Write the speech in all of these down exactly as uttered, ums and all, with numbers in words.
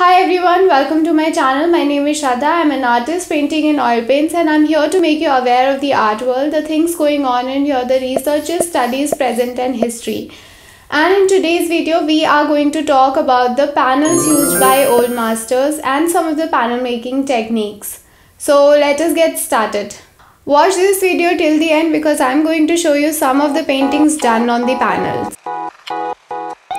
Hi everyone, welcome to my channel. My name is Shraddha. I am an artist painting in oil paints and I am here to make you aware of the art world, the things going on in here, the researches, studies, present and history. And in today's video, we are going to talk about the panels used by old masters and some of the panel making techniques. So let us get started. Watch this video till the end because I am going to show you some of the paintings done on the panels.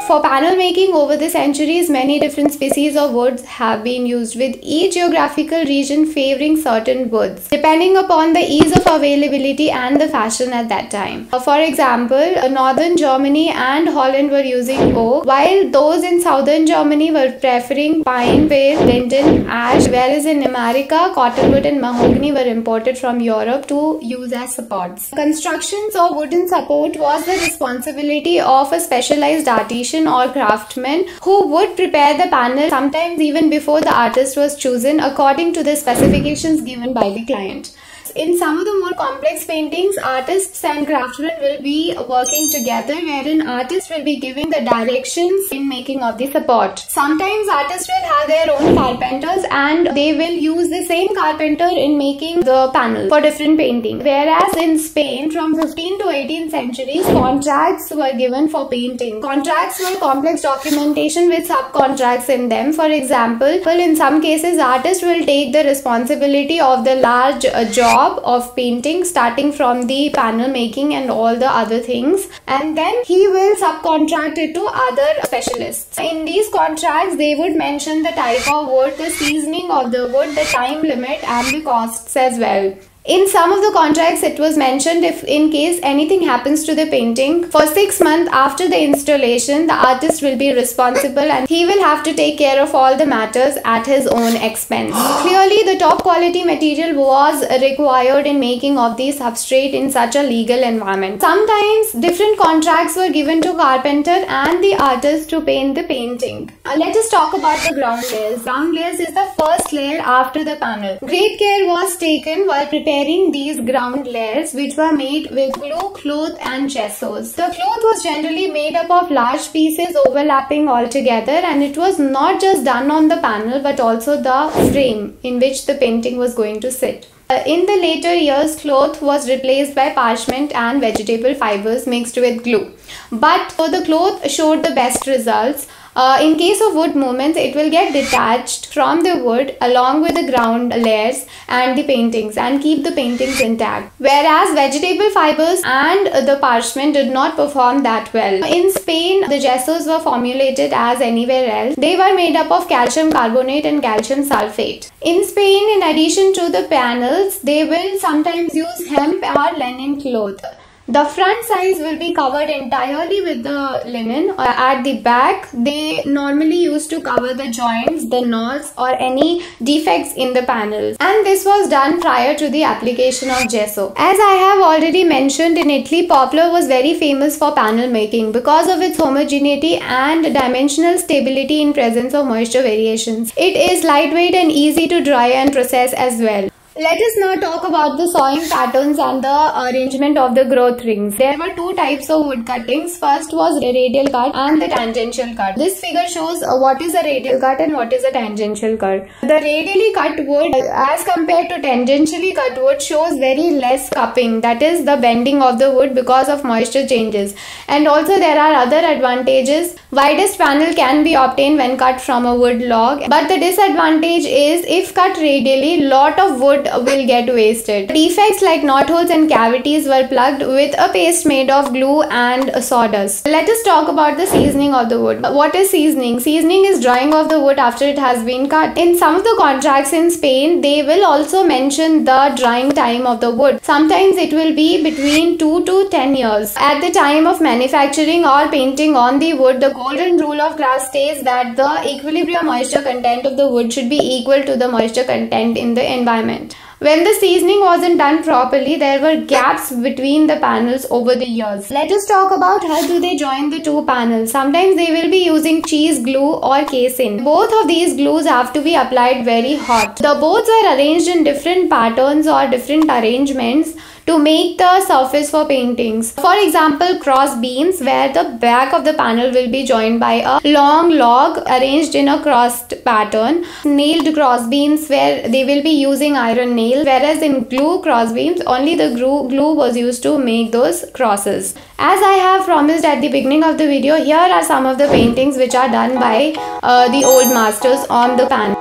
For panel making over the centuries, many different species of woods have been used, with each geographical region favouring certain woods, depending upon the ease of availability and the fashion at that time. For example, northern Germany and Holland were using oak, while those in southern Germany were preferring pine, fir, linden, ash, whereas in America, cottonwood and mahogany were imported from Europe to use as supports. Constructions of wooden support was the responsibility of a specialized artisan or craftsmen who would prepare the panel, sometimes even before the artist was chosen, according to the specifications given by the client. In some of the more complex paintings, artists and craftsmen will be working together, wherein artists will be giving the directions in making of the support. Sometimes artists will have their own carpenters and they will use the same carpenter in making the panel for different paintings. Whereas in Spain, from fifteenth to eighteenth centuries, contracts were given for painting. Contracts were complex documentation with subcontracts in them. For example, in some cases, artists will take the responsibility of the large job of painting, starting from the panel making and all the other things, and then he will subcontract it to other specialists. In these contracts, they would mention the type of wood, the seasoning of the wood, the time limit and the costs as well. In some of the contracts, it was mentioned if in case anything happens to the painting, for six months after the installation, the artist will be responsible and he will have to take care of all the matters at his own expense. Clearly, the top quality material was required in making of the substrate in such a legal environment. Sometimes, different contracts were given to carpenter and the artist to paint the painting. Now, let us talk about the ground layers. Ground layers is the first layer after the panel. Great care was taken while preparing Preparing these ground layers, which were made with glue, cloth and gessos. The cloth was generally made up of large pieces overlapping all together, and it was not just done on the panel but also the frame in which the painting was going to sit. Uh, in the later years, cloth was replaced by parchment and vegetable fibers mixed with glue. But for the cloth showed the best results. Uh, in case of wood movements, it will get detached from the wood along with the ground layers and the paintings and keep the paintings intact. Whereas vegetable fibers and the parchment did not perform that well. In Spain, the gessos were formulated as anywhere else. They were made up of calcium carbonate and calcium sulfate. In Spain, in addition to the panels, they will sometimes use hemp or linen cloth. The front sides will be covered entirely with the linen. At the back, they normally used to cover the joints, the knolls or any defects in the panels. And this was done prior to the application of gesso. As I have already mentioned, in Italy, poplar was very famous for panel making because of its homogeneity and dimensional stability in presence of moisture variations. It is lightweight and easy to dry and process as well. Let us now talk about the sawing patterns and the arrangement of the growth rings. There were two types of wood cuttings. First was the radial cut and the tangential cut. This figure shows what is a radial cut and what is a tangential cut. The radially cut wood as compared to tangentially cut wood shows very less cupping, that is the bending of the wood because of moisture changes. And also there are other advantages. Widest panel can be obtained when cut from a wood log, but the disadvantage is if cut radially, lot of wood will get wasted. Defects like knotholes and cavities were plugged with a paste made of glue and sawdust. Let us talk about the seasoning of the wood. What is seasoning? Seasoning is drying of the wood after it has been cut. In some of the contracts in Spain, they will also mention the drying time of the wood. Sometimes it will be between two to ten years. At the time of manufacturing or painting on the wood, the golden rule of craft states that the equilibrium moisture content of the wood should be equal to the moisture content in the environment. When the seasoning wasn't done properly, there were gaps between the panels over the years. Let us talk about how do they join the two panels. Sometimes they will be using cheese glue or casein. Both of these glues have to be applied very hot. The boards are arranged in different patterns or different arrangements to make the surface for paintings. For example, cross beams, where the back of the panel will be joined by a long log arranged in a crossed pattern. Nailed cross beams, where they will be using iron nails, whereas in glue cross beams only the glue, glue was used to make those crosses. As I have promised at the beginning of the video, here are some of the paintings which are done by uh, the old masters on the panel.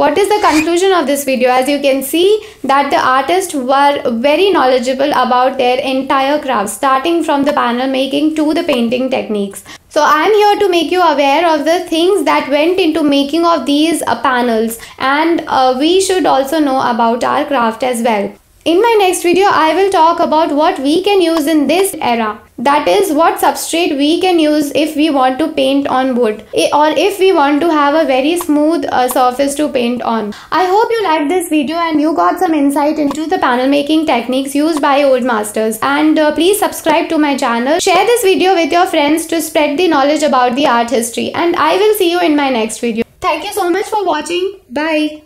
What is the conclusion of this video? As you can see that the artists were very knowledgeable about their entire craft, starting from the panel making to the painting techniques. So I am here to make you aware of the things that went into making of these uh, panels, and uh, we should also know about our craft as well. In my next video, I will talk about what we can use in this era. That is, what substrate we can use if we want to paint on wood, or if we want to have a very smooth uh, surface to paint on. I hope you liked this video and you got some insight into the panel making techniques used by old masters. And uh, please subscribe to my channel. Share this video with your friends to spread the knowledge about the art history. And I will see you in my next video. Thank you so much for watching. Bye.